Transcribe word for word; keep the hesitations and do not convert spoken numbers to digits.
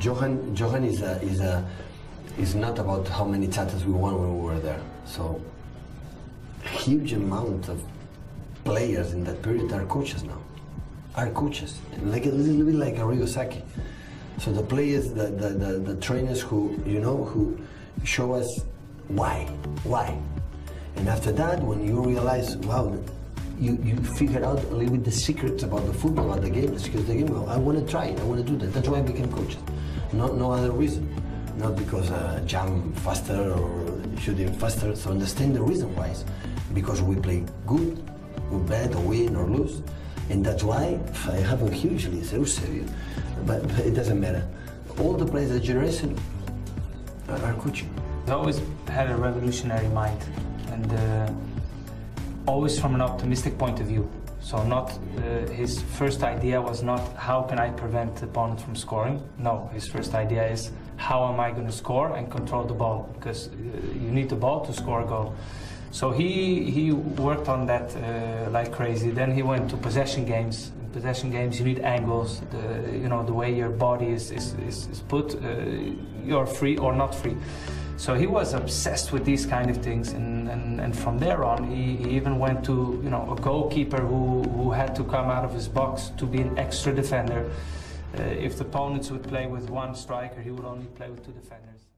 Johan, Johan is a, is a is not about how many titles we won when we were there. So huge amount of players in that period are coaches now, are coaches, like a little bit like Arrigo Sacchi. So the players, the, the, the, the trainers who, you know, who show us why, why. And after that, when you realize, wow, you, you figure out a little bit the secrets about the football, about the game, the secrets of the game. I want to try it, I want to do that. That's why I became coaches. No, no other reason. Not because uh, jump faster or shooting faster. So understand the reason why. It's because we play good, we bet, or win, or lose. And that's why I have a huge list, but it doesn't matter. All the players of the generation are coaching. I always had a revolutionary mind, and uh, always from an optimistic point of view. So not, uh, his first idea was not, how can I prevent the opponent from scoring? No, his first idea is, how am I going to score and control the ball? Because uh, you need the ball to score a goal. So he, he worked on that uh, like crazy. Then he went to possession games. In possession games, you need angles, the, you know, the way your body is, is, is, is put, uh, you're free or not free. So he was obsessed with these kind of things. And, and, and from there on, he, he even went to, you know, a goalkeeper who, who had to come out of his box to be an extra defender. Uh, if the opponents would play with one striker, he would only play with two defenders.